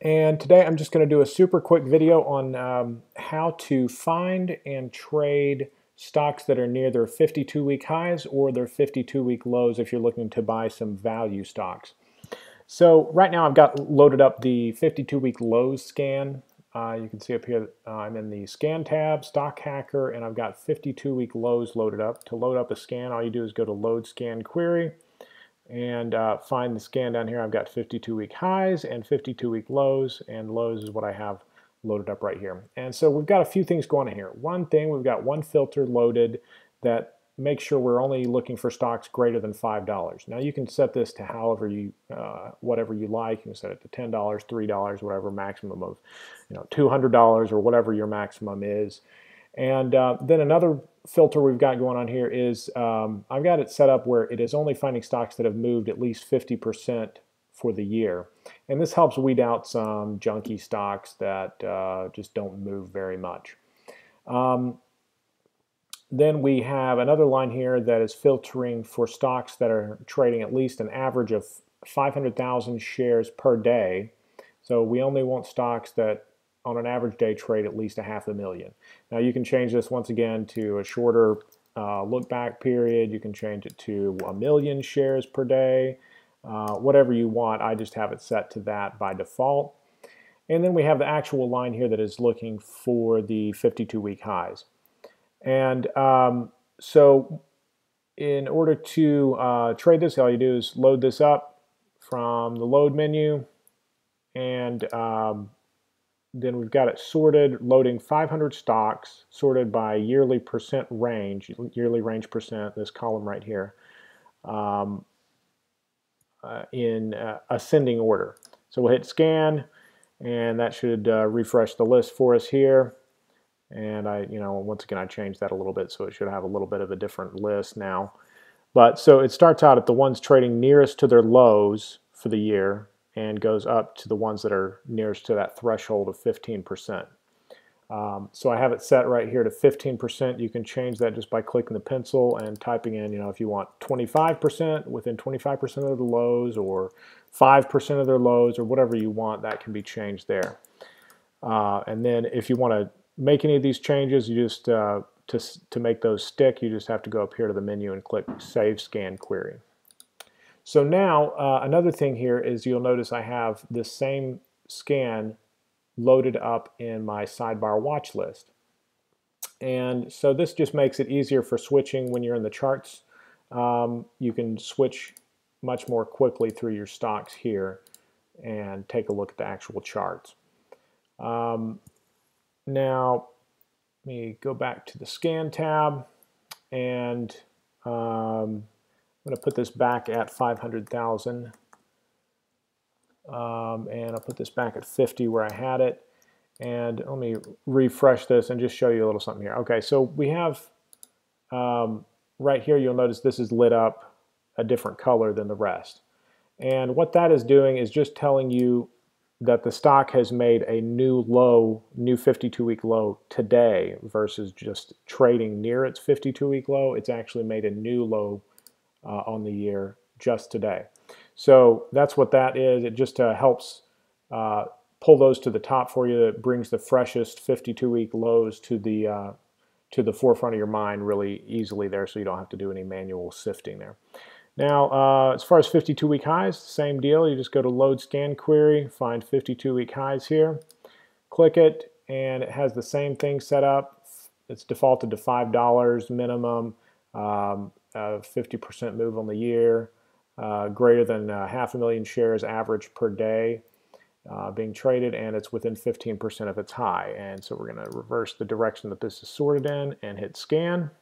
And today I'm just going to do a super quick video on how to find and trade stocks that are near their 52-week highs or their 52-week lows if you're looking to buy some value stocks. So right now I've got loaded up the 52-week lows scan. You can see up here I'm in the scan tab, Stock Hacker, and I've got 52-week lows loaded up. To load up a scan, all you do is go to Load Scan Query and find the scan down here. I've got 52-week highs and 52-week lows, and lows is what I have loaded up right here. And so we've got a few things going on here. One thing, we've got one filter loaded that makes sure we're only looking for stocks greater than $5. Now you can set this to however you, whatever you like. You can set it to $10, $3, whatever, maximum of, $200 or whatever your maximum is. And then another filter we've got going on here is I've got it set up where it is only finding stocks that have moved at least 50% for the year. And this helps weed out some junky stocks that just don't move very much. Then we have another line here that is filtering for stocks that are trading at least an average of 500,000 shares per day. So we only want stocks that on an average day trade at least $500,000. Now you can change this once again to a shorter look back period. You can change it to 1,000,000 shares per day, whatever you want. I just have it set to that by default. And then we have the actual line here that is looking for the 52-week highs. And so in order to trade this, all you do is load this up from the load menu, and then we've got it sorted, loading 500 stocks, sorted by yearly percent range, yearly range percent, this column right here, in ascending order. So we'll hit scan, and that should refresh the list for us here. And I, once again, I changed that a little bit, so it should have a little bit of a different list now. But so it starts out at the ones trading nearest to their lows for the year and goes up to the ones that are nearest to that threshold of 15%. So I have it set right here to 15%. You can change that just by clicking the pencil and typing in, if you want 25%, within 25% of the lows, or 5% of their lows, or whatever you want, that can be changed there. And then if you want to make any of these changes, you just to make those stick, you just have to go up here to the menu and click Save Scan Query. So now another thing here is you'll notice I have this same scan loaded up in my sidebar watch list. And so this just makes it easier for switching when you're in the charts. You can switch much more quickly through your stocks here and take a look at the actual charts. Now, let me go back to the scan tab, and I'm going to put this back at 500,000, and I'll put this back at 50 where I had it. And let me refresh this and just show you a little something here. Okay, so we have right here, you'll notice this is lit up a different color than the rest. And what that is doing is just telling you that the stock has made a new low, new 52-week low today, versus just trading near its 52-week low. It's actually made a new low on the year just today. So that's what that is. It just helps pull those to the top for you. It brings the freshest 52-week lows to the forefront of your mind really easily there, so you don't have to do any manual sifting there. Now, as far as 52-week highs, same deal. You just go to Load Scan Query, find 52-week highs here, click it, and it has the same thing set up. It's defaulted to $5 minimum, 50% move on the year, greater than 500,000 shares average per day being traded, and it's within 15% of its high. And so we're going to reverse the direction that this is sorted in and hit Scan.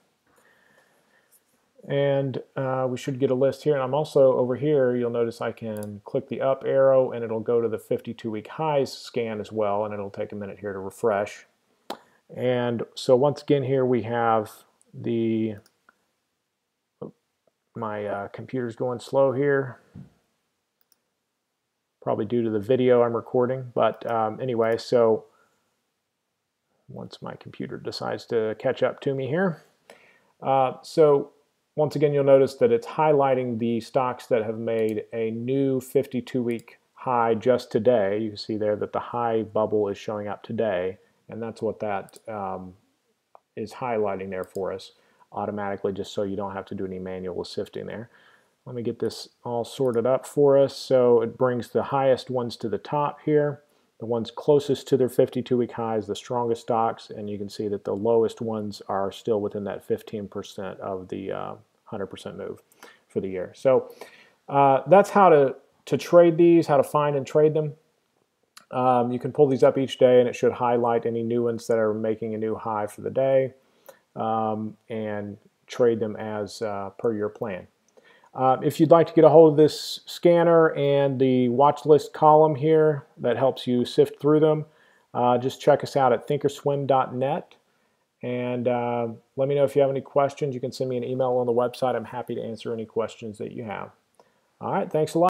And we should get a list here. And I'm also over here, you'll notice I can click the up arrow and it'll go to the 52-week highs scan as well, and it'll take a minute here to refresh. And so once again here we have the, my computer's going slow here, probably due to the video I'm recording, but anyway, so once my computer decides to catch up to me here. So once again, you'll notice that it's highlighting the stocks that have made a new 52-week high just today. You can see there that the high bubble is showing up today, and that's what that is highlighting there for us automatically, just so you don't have to do any manual sifting there. Let me get this all sorted up for us. So it brings the highest ones to the top here. The ones closest to their 52-week highs, the strongest stocks, and you can see that the lowest ones are still within that 15% of the 100% move for the year. So that's how to trade these, how to find and trade them. You can pull these up each day, and it should highlight any new ones that are making a new high for the day, and trade them as per your plan. If you'd like to get a hold of this scanner and the watch list column here that helps you sift through them, just check us out at thinkorswim.net, and let me know if you have any questions. You can send me an email on the website. I'm happy to answer any questions that you have. All right, thanks a lot.